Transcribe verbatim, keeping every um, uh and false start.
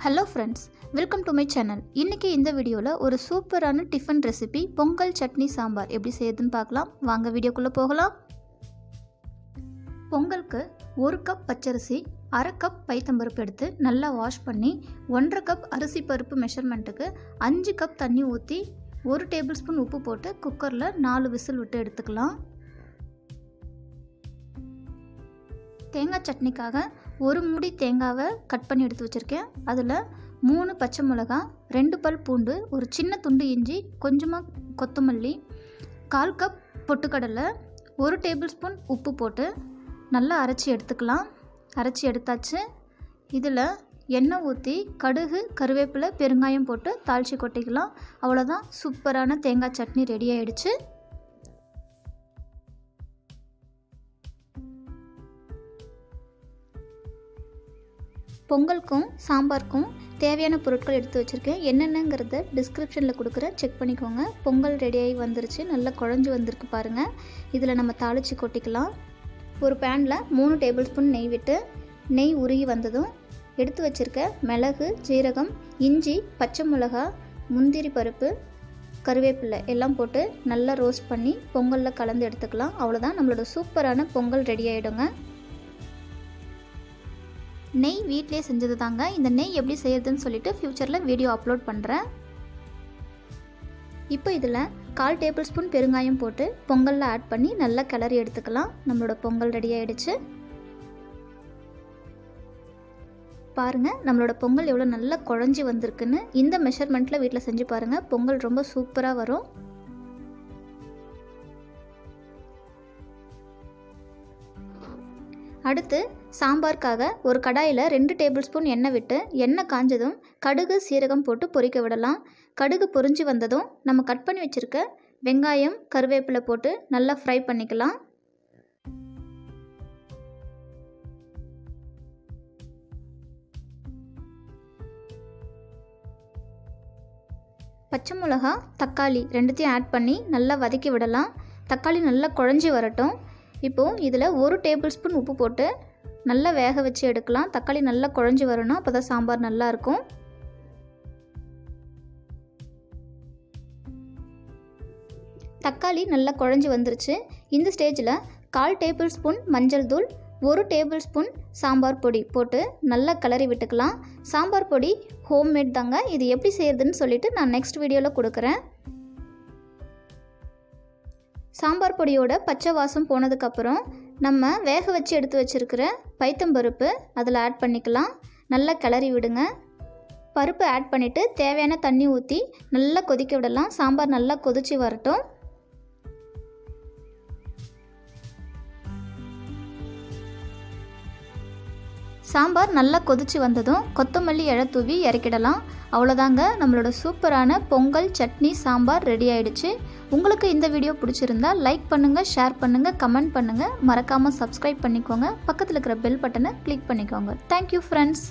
hello friends welcome to my channel इनके इंद वीडियोला और सूपरान टिफिन रेसिपी पोंगल चटनी सांबार एप्पडी सेयदुन पार्कलाम वांगा वीडियोக்குள்ள போகலாம் पोंगलக்கு ஒரு कप பச்சரிசி அரை கப் பைத்தம்பருப்பு எடுத்து நல்லா வாஷ் பண்ணி ஒன்றரை கப் அரிசி பருப்பு மெஷர்மென்ட்க்கு அஞ்சு கப் தண்ணி ஊத்தி ஒரு டேபிள்ஸ்பூன் உப்பு போட்டு குக்கர்ல நாலு விசில் விட்டு எடுத்துக்கலாம் தேங்காய் சட்னிக்காக ஒரு மூடி தேங்காயை கட் பண்ணி எடுத்து வச்சிருக்கேன் அதுல மூணு பச்சை மிளகாய் ரெண்டு பல் பூண்டு ஒரு சின்ன துண்டு இஞ்சி கொஞ்சமா கொத்தமல்லி கால் கப் பொட்டுக்கடலை ஒரு டேபிள்ஸ்பூன் உப்பு போட்டு நல்லா அரைச்சி எடுத்துக்கலாம் அரைச்சி எடுத்தாச்சு இதுல எண்ணெய் ஊத்தி கடுகு கருவேப்பிலை பெருங்காயம் போட்டு தாளிச்சி கொட்டிக்கலாம் அவ்வளவுதான் சூப்பரான தேங்காய் சட்னி ரெடி ஆயிடுச்சு பொங்கலுக்கும் சாம்பாருக்கும் தேவையான பொருட்கள் எடுத்து வச்சிருக்கேன் என்னென்னங்கறத டிஸ்கிரிப்ஷன்ல கொடுக்கிறேன் செக் பண்ணிக்கோங்க பொங்கல் ரெடி ஆகி வந்துருச்சு நல்ல குழஞ்சு வந்திருக்கு பாருங்க இதுல நம்ம தாளிச்சி கொட்டிக்கலாம் ஒரு panல மூணு டேபிள்ஸ்பூன் நெய் விட்டு நெய் உருகி வந்ததும் எடுத்து வச்சிருக்க மிளகு ஜீரகம் இஞ்சி பச்சை மிளகாய் முந்திரி பருப்பு கறிவேப்பிலை எல்லாம் போட்டு நல்லா ரோஸ்ட் பண்ணி பொங்கல்ல கலந்து எடுத்துக்கலாம் அவ்வளவுதான் நம்மளோட சூப்பரான பொங்கல் ரெடி ஆயிடுங்க நெய் வீட்லயே செஞ்சது தாங்க இந்த நெய் எப்படி செய்யறதுன்னு சொல்லிட்டு ஃபியூச்சர்ல வீடியோ அப்லோட் பண்றேன் இப்போ இதல கால் டேபிள்ஸ்பூன் பெருங்காயம் போட்டு பொங்கல்ல ஆட் பண்ணி நல்லா கிளறி எடுத்துக்கலாம் நம்மளோட பொங்கல் ரெடி ஆயிடுச்சு பாருங்க நம்மளோட பொங்கல் எவ்வளவு நல்லா குழஞ்சி வந்திருக்குன்னு இந்த மெஷர்மென்ட்ல வீட்ல செஞ்சு பாருங்க பொங்கல் ரொம்ப சூப்பரா வரும் அடுத்து சாம்பார்க்காக ஒரு கடாயில ரெண்டு டேபிள்ஸ்பூன் எண்ணெய் விட்டு எண்ணெய் காஞ்சதும் கடுகு சீரகம் போட்டு பொரிக்க விடலாம் கடுகு பொரிஞ்சு வந்ததும் நம்ம கட் பண்ணி வச்சிருக்க வெங்காயம் கறிவேப்பிலை போட்டு நல்லா ஃப்ரை பண்ணிக்கலாம் பச்சை மிளகாய் தக்காளி ரெண்டுத்தையும் ஆட் பண்ணி நல்லா வதக்கி விடலாம் தக்காளி நல்லா குழஞ்சி வரட்டும் இப்போ இதில் ஒரு டேபிள்ஸ்பூன் உப்பு போட்டு நல்லா வேக வச்சு எடுக்கலாம் தக்காளி நல்லா குழஞ்சி வரணும் அப்பதான் சாம்பார் நல்லா இருக்கும் தக்காளி நல்லா குழஞ்சி வந்துருச்சு இந்த ஸ்டேஜில் கால் டேபிள்ஸ்பூன் மஞ்சள் தூள் ஒரு டேபிள்ஸ்பூன் சாம்பார் பொடி போட்டு நல்லா கிளறி விட்டுக்கலாம் சாம்பார் பொடி ஹோம்மேட் தாங்க இது எப்படி செய்யறதுன்னு சொல்லிட்டு நான் நெக்ஸ்ட் வீடியோவில் கொடுக்குறேன் சாம்பார் பொடியோட பச்சை வாசம் போனதுக்கு அப்புறம் நம்ம வேக வச்சு எடுத்து வச்சிருக்கிற பைத்தம்பருப்பு அதில் ஆட் பண்ணிக்கலாம் நல்லா கிளறி விடுங்க பருப்பு ஆட் பண்ணிட்டு தேவையான தண்ணி ஊற்றி நல்லா கொதிக்க விடலாம் சாம்பார் நல்லா கொதிச்சு வரட்டும் சாம்பார் நல்லா கொதிச்சு வந்ததும் கொத்தமல்லி இலை தூவி இறக்கிடலாம் அவ்வளோதாங்க நம்மளோட சூப்பரான பொங்கல் சட்னி சாம்பார் ரெடி ஆயிடுச்சு உங்களுக்கு இந்த வீடியோ பிடிச்சிருந்தா லைக் பண்ணுங்க ஷேர் பண்ணுங்க கமெண்ட் பண்ணுங்க மறக்காம சப்ஸ்கிரைப் பண்ணிக்கோங்க பக்கத்தில் இருக்கிற பெல் பட்டனை கிளிக் பண்ணிக்கோங்க தேங்க்யூ ஃப்ரெண்ட்ஸ்